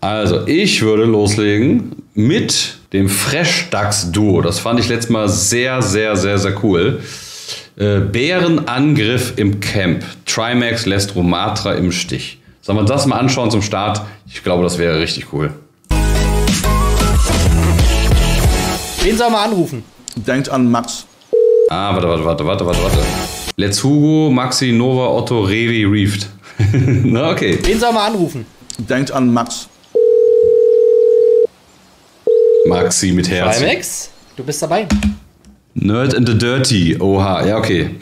Also, ich würde loslegen mit dem Fresh-Dachs-Duo. Das fand ich letztes Mal sehr, sehr, sehr, sehr cool. Bärenangriff im Camp. Trymacs lässt Rumathra im Stich. Sollen wir das mal anschauen zum Start? Ich glaube, das wäre richtig cool. Wen soll man anrufen? Denkt an Max. Ah, warte. Let's Hugo, Maxi, Nova, Otto, Revi, Reeft. Na, okay. Wen soll man anrufen? Denkt an Max. Maxi mit Herz. Max, du bist dabei. Nerd and the Dirty. Oha, ja, okay.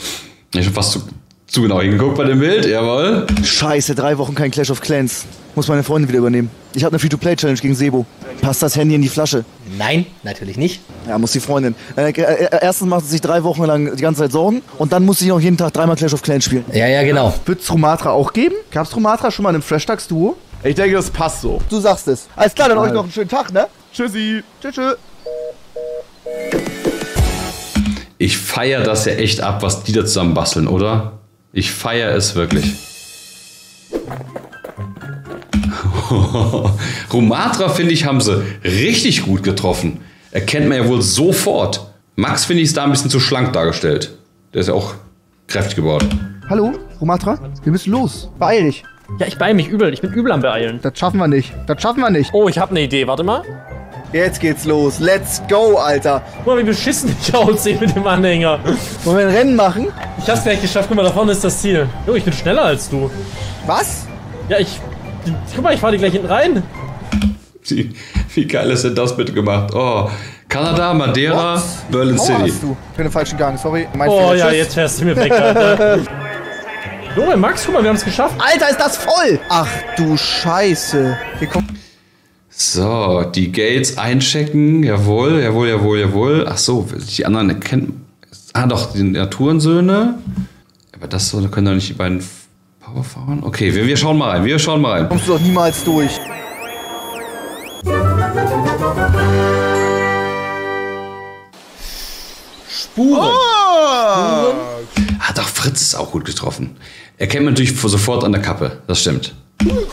Ich hab fast zu genau hingeguckt bei dem Bild, jawohl. Scheiße, 3 Wochen kein Clash of Clans. Muss meine Freundin wieder übernehmen. Ich habe eine Free-to-Play-Challenge gegen Sebo. Passt das Handy in die Flasche? Nein, natürlich nicht. Ja, muss die Freundin. Erstens macht sie sich 3 Wochen lang die ganze Zeit Sorgen und dann muss sie noch jeden Tag 3-mal Clash of Clans spielen. Ja, ja, genau. Wird es Rumathra auch geben? Gab es Rumathra schon mal in einem Fresh-Tags-Duo? Ich denke, das passt so. Du sagst es. Alles klar, dann euch noch einen schönen Tag, ne? Tschüssi. Tschüss. Ich feiere das ja echt ab, was die da zusammen basteln, oder? Ich feiere es wirklich. Rumathra, finde ich, haben sie richtig gut getroffen. Erkennt man ja wohl sofort. Max, finde ich, ist da ein bisschen zu schlank dargestellt. Der ist ja auch kräftig geworden. Hallo, Rumathra, wir müssen los. Beeil dich. Ja, ich beeil mich übel. Ich bin übel am Beeilen. Das schaffen wir nicht. Das schaffen wir nicht. Oh, ich habe eine Idee. Warte mal. Jetzt geht's los. Let's go, Alter. Guck mal, wie beschissen ich aussehe mit dem Anhänger. Wollen wir ein Rennen machen? Ich hab's gleich geschafft. Guck mal, da vorne ist das Ziel. Jo, ich bin schneller als du. Was? Ja, guck mal, ich fahr dir gleich hinten rein. Wie geil ist denn das bitte gemacht? Oh, Kanada, Madeira, What? Berlin City. Hast du? Ich bin im falschen Gang, sorry. Mein oh Fehler, ja, tschüss. Jetzt fährst du mir weg, Alter. Jo, Max, guck mal, wir haben's geschafft. Alter, ist das voll. Ach du Scheiße. Hier kommt... So, die Gates einchecken. Jawohl, jawohl, jawohl, jawohl. Ach so, die anderen erkennen. Ah, doch, die Naturensöhne. Aber das so, da können doch nicht die beiden Powerfahren. Okay, wir schauen mal rein. Wir schauen mal rein. Kommst du doch niemals durch. Spuren. Oh! Spuren. Ah, doch, Fritz ist auch gut getroffen. Erkennt man natürlich sofort an der Kappe. Das stimmt.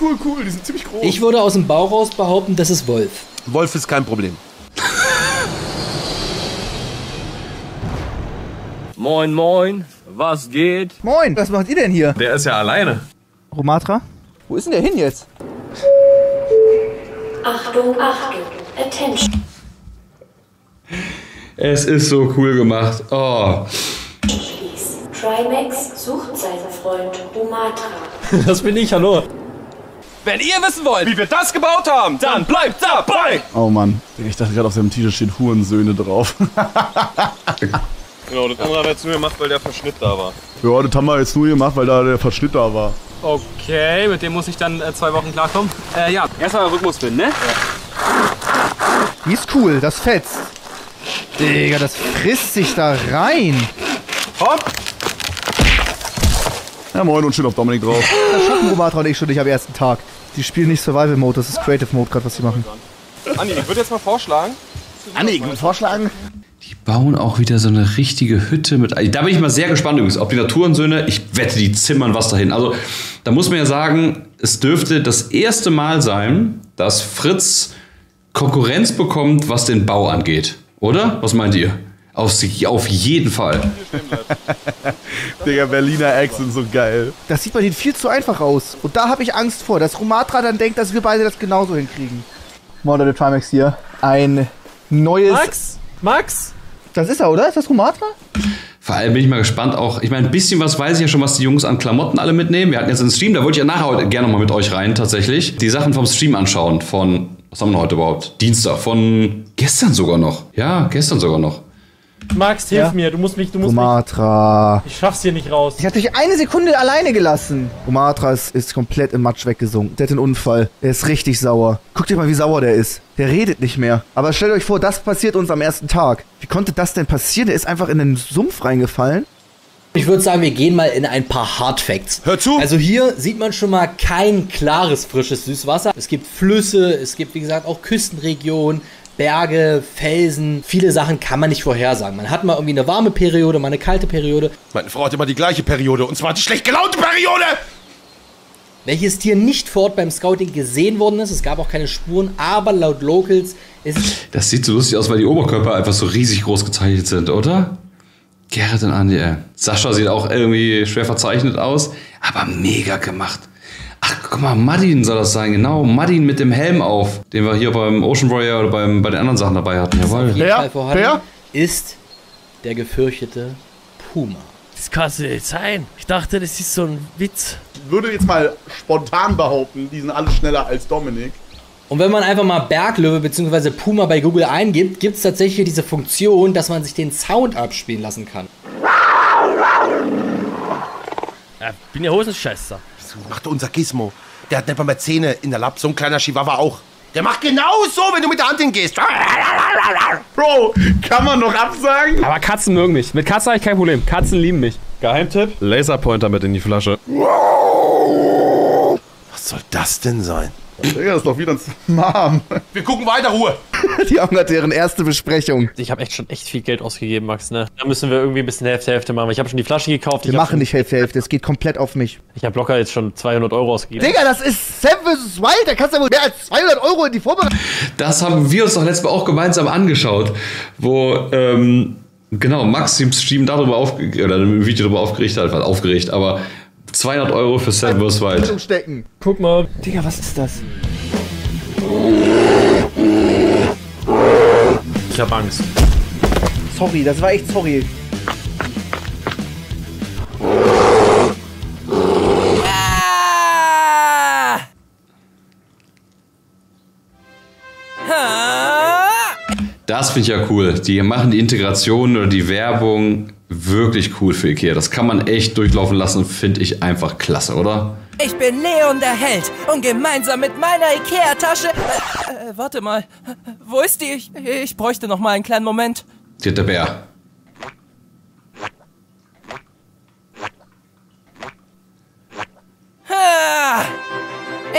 Cool, die sind ziemlich groß. Ich würde aus dem Bauch raus behaupten, das ist Wolf. Wolf ist kein Problem. Moin, moin, was geht? Moin, was macht ihr denn hier? Der ist ja alleine. Rumathra? Wo ist denn der hin jetzt? Achtung, Achtung, Attention. Es ist so cool gemacht. Oh. Trymacs sucht seinen Freund Rumathra. Das bin ich, hallo. Wenn ihr wissen wollt, wie wir das gebaut haben, dann bleibt dabei! Oh Mann, ich dachte gerade auf seinem T-Shirt steht Hurensöhne drauf. Genau, das andere hat er jetzt nur gemacht, weil der Verschnitt da war. Ja, das haben wir jetzt nur gemacht, weil da der Verschnitt da war. Okay, mit dem muss ich dann 2 Wochen klarkommen. Ja, erstmal Rhythmusbild, ne? Ja. Die ist cool, das fetzt. Digga, das frisst sich da rein. Hopp! Ja, moin und schön auf Dominik drauf. Das schaffen Rumathra und ich schon nicht am ersten Tag. Die spielen nicht Survival Mode, das ist Creative Mode gerade, was die machen. Andi, ich würde jetzt mal vorschlagen. Andi, ich würde vorschlagen. Die bauen auch wieder so eine richtige Hütte mit... Da bin ich mal sehr gespannt übrigens, ob die Naturensöhne, ich wette, die zimmern was dahin. Also, da muss man ja sagen, es dürfte das erste Mal sein, dass Fritz Konkurrenz bekommt, was den Bau angeht. Oder? Was meint ihr? Auf jeden Fall. Digga, Berliner Eggs sind so geil. Das sieht bei denen viel zu einfach aus. Und da habe ich Angst vor, dass Rumathra dann denkt, dass wir beide das genauso hinkriegen. Moin Leute, Trymacs hier. Ein neues... Max! Max! Das ist er, oder? Ist das Rumathra? Vor allem bin ich mal gespannt auch. Ich meine, ein bisschen was weiß ich ja schon, was die Jungs an Klamotten alle mitnehmen. Wir hatten jetzt einen Stream, da wollte ich ja nachher heute gerne nochmal mit euch rein, tatsächlich. Die Sachen vom Stream anschauen von... Was haben wir heute überhaupt? Dienstag. Von gestern sogar noch. Ja, gestern sogar noch. Max, hilf mir, du musst Rumathra. Ich schaff's hier nicht raus. Ich hab dich 1 Sekunde alleine gelassen. Rumathra ist komplett im Matsch weggesunken. Der hat einen Unfall. Der ist richtig sauer. Guckt euch mal, wie sauer der ist. Der redet nicht mehr. Aber stellt euch vor, das passiert uns am ersten Tag. Wie konnte das denn passieren? Der ist einfach in den Sumpf reingefallen. Ich würde sagen, wir gehen mal in ein paar Hardfacts. Hör zu! Also hier sieht man schon mal kein klares, frisches Süßwasser. Es gibt Flüsse, es gibt, wie gesagt, auch Küstenregionen. Berge, Felsen, viele Sachen kann man nicht vorhersagen. Man hat mal irgendwie eine warme Periode, mal eine kalte Periode. Meine Frau hat immer die gleiche Periode, und zwar die schlecht gelaunte Periode! welches Tier nicht vor Ort beim Scouting gesehen worden ist. Es gab auch keine Spuren, aber laut Locals ist... Das sieht so lustig aus, weil die Oberkörper einfach so riesig groß gezeichnet sind, oder? Gerrit und Andi, Sascha sieht auch irgendwie schwer verzeichnet aus, aber mega gemacht. Ach, guck mal, Maddin soll das sein, genau. Maddin mit dem Helm auf, den wir hier beim Ocean Warrior oder bei den anderen Sachen dabei hatten. Jawohl. Der ist der gefürchtete Puma. Das kann es nicht sein. Ich dachte, das ist so ein Witz. Ich würde jetzt mal spontan behaupten, die sind alle schneller als Dominik. Und wenn man einfach mal Berglöwe bzw. Puma bei Google eingibt, gibt es tatsächlich diese Funktion, dass man sich den Sound abspielen lassen kann. Ja, ich bin ja Hosenscheißer. Das macht unser Gizmo. Der hat nicht mal mehr Zähne in der Lapp. So ein kleiner Chihuahua auch. Der macht genau so, wenn du mit der Hand hingehst. Bro, kann man noch absagen? Aber Katzen mögen mich. Mit Katzen habe ich kein Problem. Katzen lieben mich. Geheimtipp? Laserpointer mit in die Flasche. Was soll das denn sein? Digga, ist doch wieder ein Mom. Wir gucken weiter, Ruhe. Die haben gerade deren erste Besprechung. Ich habe echt viel Geld ausgegeben, Max, ne? Da müssen wir irgendwie ein bisschen Hälfte-Hälfte machen. Ich habe schon die Flasche gekauft. Wir machen nicht Hälfte-Hälfte, es geht komplett auf mich. Ich habe locker jetzt schon 200 Euro ausgegeben. Digga, das ist 7 vs. Wild, da kannst du ja wohl mehr als 200 Euro in die Vorbereitung. Das haben wir uns doch letztes Mal auch gemeinsam angeschaut, wo, genau, Max im Stream darüber aufgeregt, oder im Video darüber aufgeregt hat, war aufgeregt, aber 200 Euro für 7 vs. Wild. Guck mal. Digga, was ist das? Ich hab Angst. Sorry, das war echt sorry. Ah! Das finde ich ja cool. Die machen die Integration oder die Werbung wirklich cool für Ikea. Das kann man echt durchlaufen lassen, finde ich einfach klasse, oder? Ich bin Leon der Held und gemeinsam mit meiner Ikea-Tasche... warte mal, wo ist die? Ich bräuchte noch mal einen kleinen Moment. Der Bär. Ha!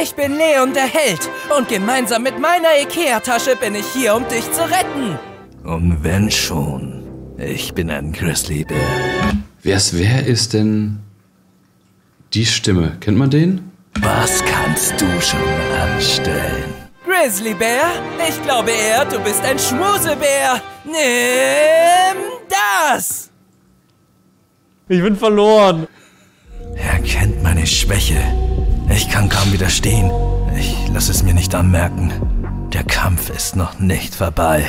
Ich bin Leon der Held und gemeinsam mit meiner Ikea-Tasche bin ich hier, um dich zu retten. Und wenn schon, ich bin ein Grizzlybär. Wer ist denn... Die Stimme, kennt man den? Was kannst du schon anstellen? Grizzlybär? Ich glaube eher, du bist ein Schmusebär. Nimm das! Ich bin verloren. Er kennt meine Schwäche. Ich kann kaum widerstehen. Ich lasse es mir nicht anmerken. Der Kampf ist noch nicht vorbei.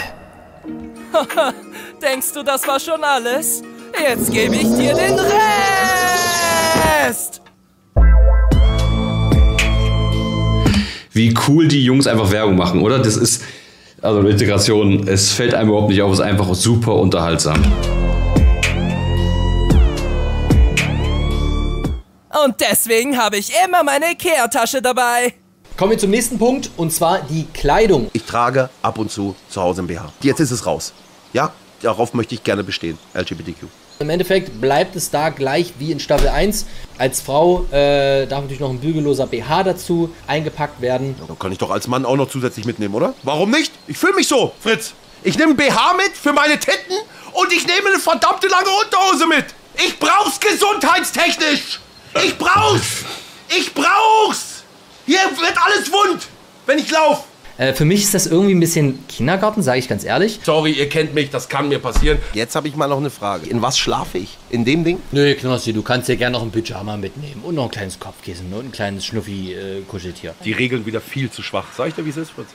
Denkst du, das war schon alles? Jetzt gebe ich dir den Rest! Wie cool die Jungs einfach Werbung machen, oder? Das ist, also Integration, es fällt einem überhaupt nicht auf, es ist einfach super unterhaltsam. Und deswegen habe ich immer meine Ikea-Tasche dabei. Kommen wir zum nächsten Punkt, und zwar die Kleidung. Ich trage ab und zu Hause im BH. Jetzt ist es raus. Ja, darauf möchte ich gerne bestehen, LGBTQ. Im Endeffekt bleibt es da gleich wie in Staffel 1. Als Frau darf natürlich noch ein bügelloser BH dazu eingepackt werden. Ja, dann kann ich doch als Mann auch noch zusätzlich mitnehmen, oder? Warum nicht? Ich fühle mich so, Fritz. Ich nehme ein BH mit für meine Titten und ich nehme eine verdammte lange Unterhose mit. Ich brauch's gesundheitstechnisch. Ich brauch's. Ich brauch's. Hier wird alles wund, wenn ich laufe. Für mich ist das irgendwie ein bisschen Kindergarten, sage ich ganz ehrlich. Sorry, ihr kennt mich, das kann mir passieren. Jetzt habe ich mal noch eine Frage. In was schlafe ich? In dem Ding? Nee, Knossi, du kannst dir gerne noch ein Pyjama mitnehmen und noch ein kleines Kopfkissen und ein kleines Schnuffi-Kuscheltier. Die Regeln wieder viel zu schwach. Sag ich dir, wie es ist, Fritz?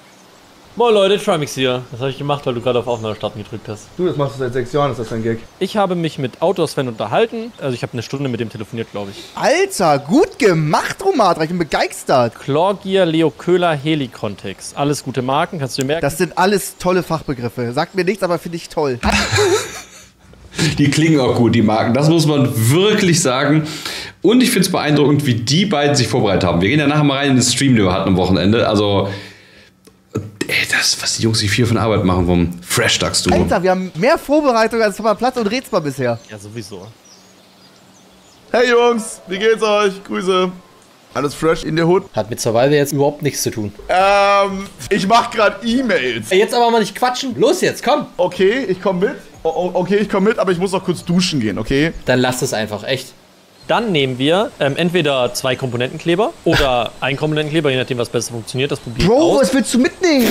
Moin Leute, Trymacs hier. Das habe ich gemacht, weil du gerade auf Aufnahme starten gedrückt hast. Du, das machst du seit 6 Jahren, ist das dein Gag? Ich habe mich mit Autosven unterhalten. Also ich habe eine Stunde mit dem telefoniert, glaube ich. Alter, gut gemacht, Rumathra. Ich bin begeistert. Chlorgier, Leo Köhler, Helikontext. Alles gute Marken, kannst du dir merken? Das sind alles tolle Fachbegriffe. Sagt mir nichts, aber finde ich toll. Die klingen auch gut, die Marken. Das muss man wirklich sagen. Und ich finde es beeindruckend, wie die beiden sich vorbereitet haben. Wir gehen ja nachher mal rein in den Stream, den wir hatten am Wochenende. Also... Ey, das, was die Jungs sich viel von Arbeit machen, vom Fresh-Tags, du. Alter, wir haben mehr Vorbereitung als von Platz und Rätsel bisher. Ja, sowieso. Hey Jungs, wie geht's euch? Grüße. Alles fresh in der Hood. Hat mit Survival jetzt überhaupt nichts zu tun. Ich mach grad E-Mails. Jetzt aber mal nicht quatschen. Los jetzt, komm. Okay, ich komm mit. Okay, ich komm mit, aber ich muss noch kurz duschen gehen, okay? Dann lass es einfach, echt. Dann nehmen wir entweder zwei Komponentenkleber oder ein Komponentenkleber, je nachdem, was besser funktioniert. Das probieren wir. Bro, was willst du mitnehmen?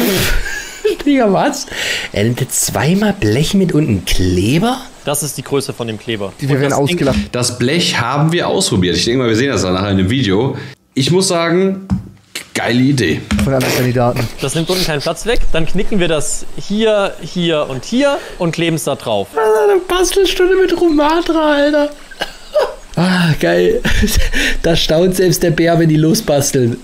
Digga, was? Er nimmt jetzt zweimal Blech mit und einen Kleber? Das ist die Größe von dem Kleber. Wir werden ausgelacht. Das Blech haben wir ausprobiert. Ich denke mal, wir sehen das dann nachher in dem Video. Ich muss sagen, geile Idee. Von anderen Kandidaten. Das nimmt unten keinen Platz weg. Dann knicken wir das hier, hier und hier und kleben es da drauf. Alter, eine Bastelstunde mit Rumathra, Alter. Ah, geil. Da staunt selbst der Bär, wenn die losbasteln.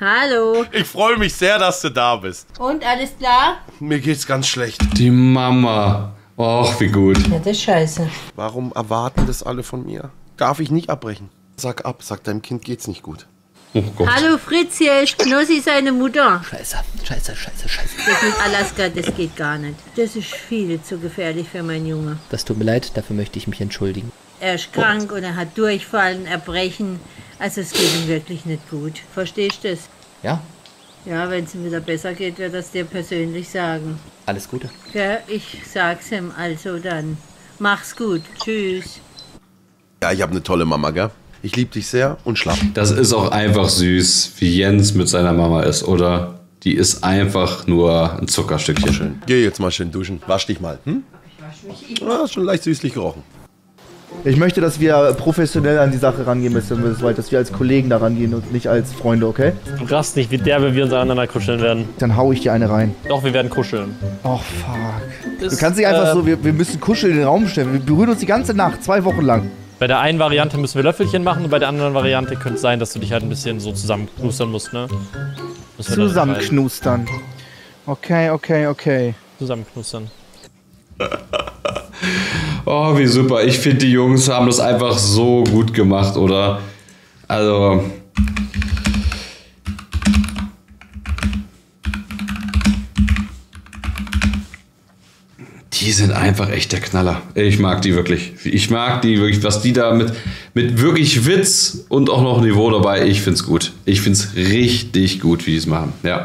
Hallo. Ich freue mich sehr, dass du da bist. Und, alles klar? Mir geht's ganz schlecht. Die Mama. Och, wie gut. Ja, das ist scheiße. Warum erwarten das alle von mir? Darf ich nicht abbrechen? Sag ab, sag deinem Kind geht's nicht gut. Oh Gott. Hallo Fritz, hier ist Knossi, seine Mutter. Scheiße, scheiße, scheiße, scheiße. Das mit Alaska, das geht gar nicht. Das ist viel zu gefährlich für meinen Junge. Das tut mir leid, dafür möchte ich mich entschuldigen. Er ist krank und er hat Durchfallen, Erbrechen. Also es geht ihm wirklich nicht gut. Verstehst du das? Ja. Ja, wenn es ihm wieder besser geht, wird das dir persönlich sagen. Alles Gute. Ja, ich sag's ihm, also dann. Mach's gut. Tschüss. Ja, ich habe eine tolle Mama, gell? Ich liebe dich sehr und schlapp. Das ist auch einfach süß, wie Jens mit seiner Mama ist, oder? Die ist einfach nur ein Zuckerstückchen. Schön. Geh jetzt mal schön duschen. Wasch dich mal. Hm? Ich wasch mich. Ah, schon leicht süßlich gerochen. Ich möchte, dass wir professionell an die Sache rangehen müssen, dass wir als Kollegen da rangehen und nicht als Freunde, okay? Du rast nicht, wie derbe wir uns aneinander kuscheln werden. Dann hau ich dir eine rein. Doch, wir werden kuscheln. Oh, fuck. Du kannst nicht einfach so, wir müssen kuscheln in den Raum stellen. Wir berühren uns die ganze Nacht, 2 Wochen lang. Bei der einen Variante müssen wir Löffelchen machen und bei der anderen Variante könnte es sein, dass du dich halt ein bisschen so zusammenknustern musst, ne? Zusammenknustern. Okay, okay, okay. Zusammenknustern. Oh, wie super. Ich finde, die Jungs haben das einfach so gut gemacht, oder? Also... Die sind einfach echt der Knaller. Ich mag die wirklich. Ich mag die wirklich, was die da mit wirklich Witz und auch noch Niveau dabei. Ich find's gut. Ich find's richtig gut, wie die es machen. Ja.